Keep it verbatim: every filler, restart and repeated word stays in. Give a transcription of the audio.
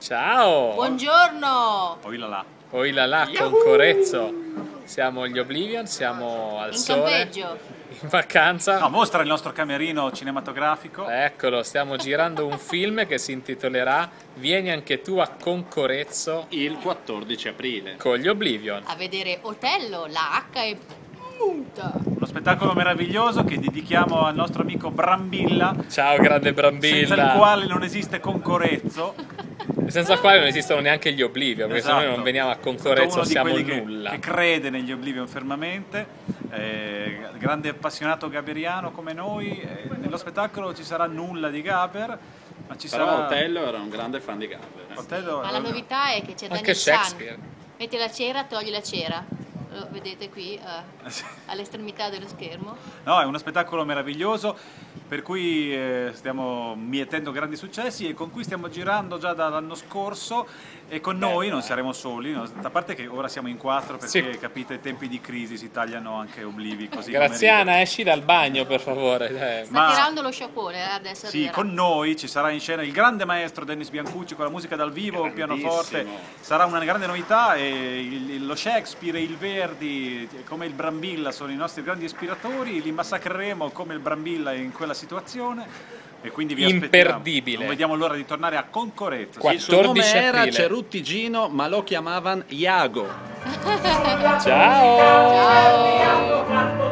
Ciao! Buongiorno! Oi là là! Oi là là, Concorezzo! Siamo gli Oblivion, siamo al in sole, campeggio. In vacanza. No, mostra il nostro camerino cinematografico. Eccolo, stiamo girando un film che si intitolerà Vieni anche tu a Concorezzo il quattordici aprile con gli Oblivion. A vedere Otello, la H è muta. Uno spettacolo meraviglioso che dedichiamo al nostro amico Brambilla. Ciao grande Brambilla! Senza il quale non esiste Concorezzo. Senza il quale non esistono neanche gli Oblivion, perché esatto. Se noi non veniamo a Concorezzo siamo nulla. Che, che crede negli Oblivion fermamente, eh, grande appassionato gaberiano come noi, eh, nello spettacolo ci sarà nulla di Gaber, ma ci Però sarà... Otello era un grande fan di Gaber. Eh. Otello... Ma la novità è che c'è Daniel Shakespeare. Metti la cera, togli la cera. Lo vedete qui uh, all'estremità dello schermo. No, è uno spettacolo meraviglioso per cui eh, stiamo mietendo grandi successi e con cui stiamo girando già dall'anno scorso e con Beh, noi non saremo soli, no? A parte che ora siamo in quattro perché sì. Capite i tempi di crisi si tagliano anche oblivi così. Graziana, esci dal bagno per favore. Dai. Sta Ma, tirando lo sciacquone adesso. Sì, arriverà. Con noi ci sarà in scena il grande maestro Dennis Biancucci con la musica dal vivo, pianoforte, sarà una grande novità e il, lo Shakespeare e il Verdi Verdi, come il Brambilla, sono i nostri grandi ispiratori, li massacreremo come il Brambilla in quella situazione e quindi vi aspettiamo. Imperdibile. Non vediamo l'ora di tornare a Concorezzo. Il suo nome era Cerutti Gino, ma lo chiamavano Iago. Ciao! Ciao!